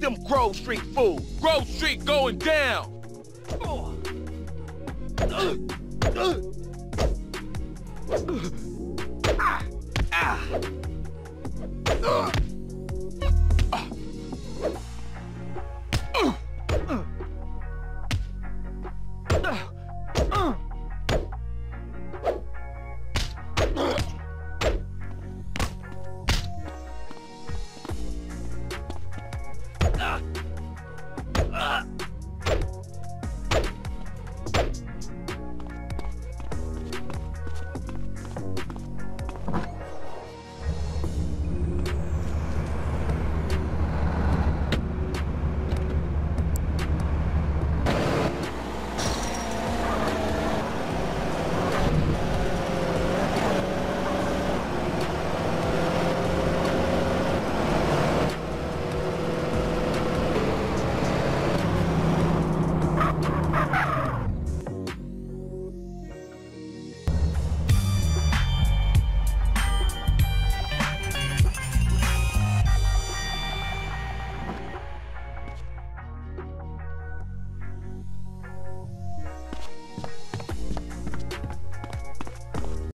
Them Grove Street fool. Grove Street going down.